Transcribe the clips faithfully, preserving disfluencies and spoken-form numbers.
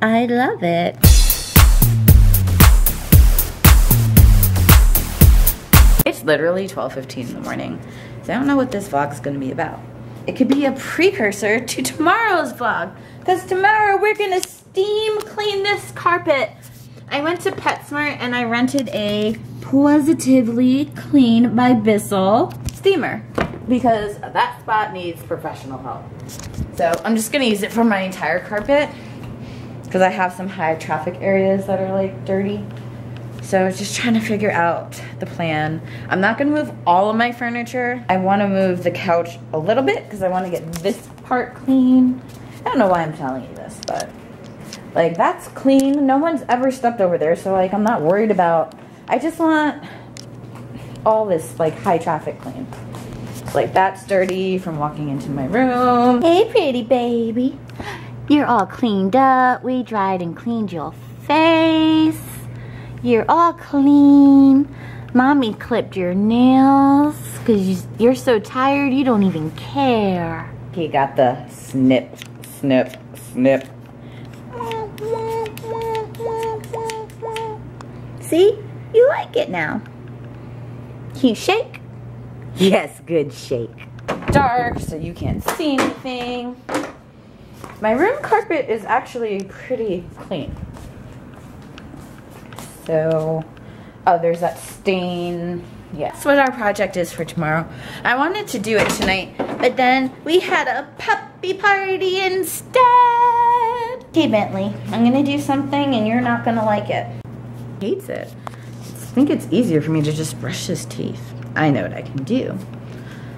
I love it. It's literally twelve fifteen in the morning, so I don't know what this vlog's gonna be about. It could be a precursor to tomorrow's vlog, because tomorrow we're gonna steam clean this carpet. I went to PetSmart and I rented a Positively Clean by Bissell steamer, because that spot needs professional help. So I'm just gonna use it for my entire carpet, because I have some high traffic areas that are like dirty. So just trying to figure out the plan. I'm not gonna move all of my furniture. I wanna move the couch a little bit because I wanna get this part clean. I don't know why I'm telling you this, but like that's clean. No one's ever stepped over there, so like I'm not worried about, I just want all this like high traffic clean. Like that's dirty from walking into my room. Hey pretty baby. You're all cleaned up. We dried and cleaned your face. You're all clean. Mommy clipped your nails because you're so tired you don't even care. He got the snip, snip, snip. See? You like it now. Can you shake? Yes, good shake. Dark, so you can't see anything. My room carpet is actually pretty clean. So, oh, there's that stain. Yeah. That's what our project is for tomorrow. I wanted to do it tonight, but then we had a puppy party instead. Okay, Bentley, I'm gonna do something and you're not gonna like it. He hates it. I think it's easier for me to just brush his teeth. I know what I can do.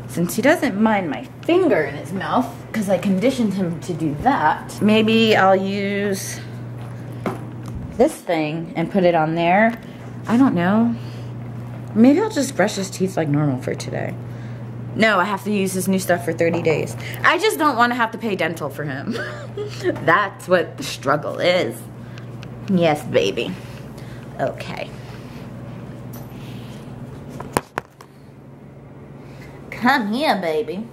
Since he doesn't mind my finger in his mouth, because I conditioned him to do that, maybe I'll use this thing and put it on there. I don't know. Maybe I'll just brush his teeth like normal for today. No, I have to use his new stuff for thirty days. I just don't want to have to pay dental for him. That's what the struggle is. Yes, baby. Okay. Come here, baby.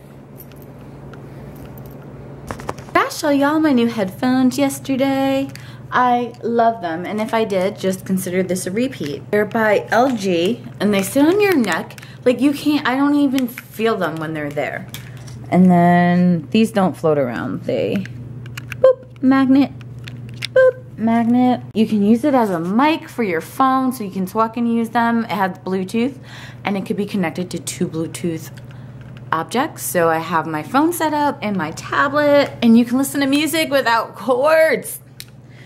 Did I show y'all my new headphones yesterday? I love them, and if I did, just consider this a repeat. They're by L G, and they sit on your neck. Like, you can't, I don't even feel them when they're there. And then, these don't float around. They, boop, magnet, boop, magnet. You can use it as a mic for your phone, so you can talk and use them. It has Bluetooth, and it could be connected to two Bluetooth objects, so I have my phone set up and my tablet, and you can listen to music without cords.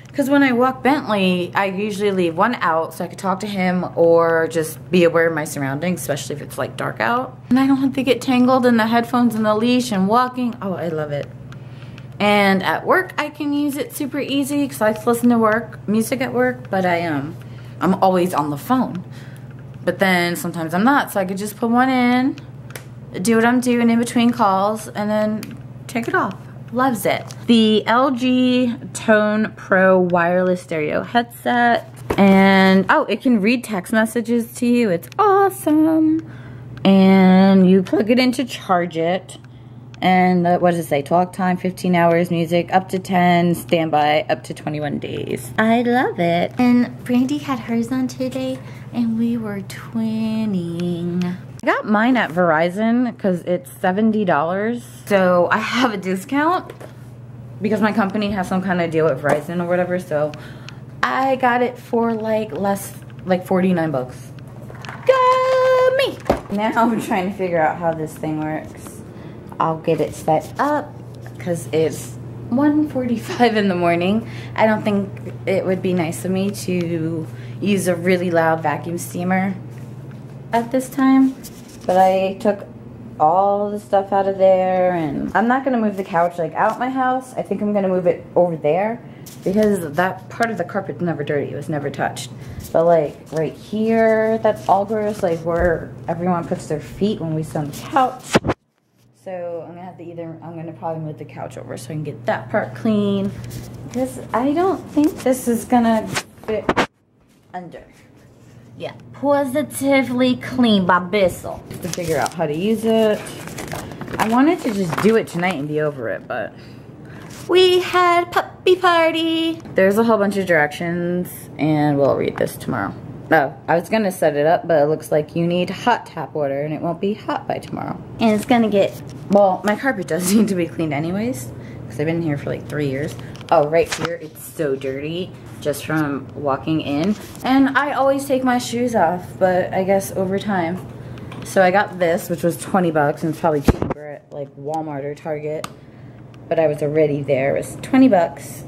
Because when I walk Bentley, I usually leave one out so I could talk to him or just be aware of my surroundings, especially if it's like dark out. And I don't have to get tangled in the headphones and the leash and walking. Oh, I love it. And at work, I can use it super easy because I listen to work music at work, but I am, um, I'm always on the phone. But then sometimes I'm not, so I could just put one in, do what I'm doing in between calls, and then take it off. Loves it. The L G Tone Pro wireless stereo headset. And, oh, it can read text messages to you. It's awesome. And you plug it in to charge it. And uh, what does it say? Talk time, fifteen hours, music, up to ten, standby, up to twenty-one days. I love it. And Brandy had hers on today, and we were twinning. I got mine at Verizon because it's seventy dollars, so I have a discount because my company has some kind of deal at Verizon or whatever, so I got it for like less, like forty-nine bucks. Go me! Now I'm trying to figure out how this thing works. I'll get it set up because it's one forty-five in the morning. I don't think it would be nice of me to use a really loud vacuum steamer at this time, but I took all the stuff out of there, and I'm not gonna move the couch like out my house. I think I'm gonna move it over there because that part of the carpet's never dirty, it was never touched. But like right here, that's all gross, like where everyone puts their feet when we sit on the couch. So I'm gonna have to either, I'm gonna probably move the couch over so I can get that part clean because I don't think this is gonna fit under. Yeah, Positively Clean by Bissell. To figure out how to use it. I wanted to just do it tonight and be over it, but We had puppy party. There's a whole bunch of directions and we'll read this tomorrow. Oh, I was gonna set it up, but it looks like you need hot tap water and it won't be hot by tomorrow. And it's gonna get, well, my carpet does need to be cleaned anyways, because I've been here for like three years. Oh, right here, it's so dirty just from walking in. And I always take my shoes off, but I guess over time. So I got this, which was twenty bucks, and it's probably cheaper at like Walmart or Target. But I was already there, it was twenty bucks.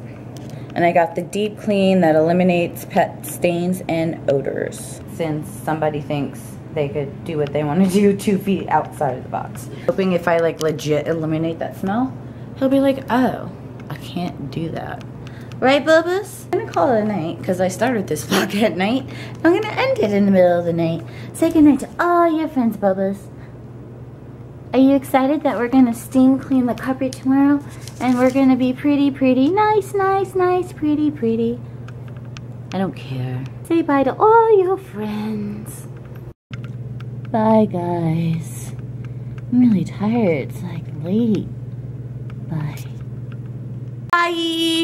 And I got the deep clean that eliminates pet stains and odors. Since somebody thinks they could do what they want to do two feet outside of the box. Hoping if I like legit eliminate that smell, he'll be like, oh, I can't do that. Right, Bubba's? I'm gonna call it a night because I started this vlog at night. I'm gonna end it in the middle of the night. Say goodnight to all your friends, Bubba's. Are you excited that we're gonna steam clean the carpet tomorrow? And we're gonna be pretty, pretty, nice, nice, nice, pretty, pretty. I don't care. Say bye to all your friends. Bye, guys. I'm really tired, it's like late. Bye. Bye.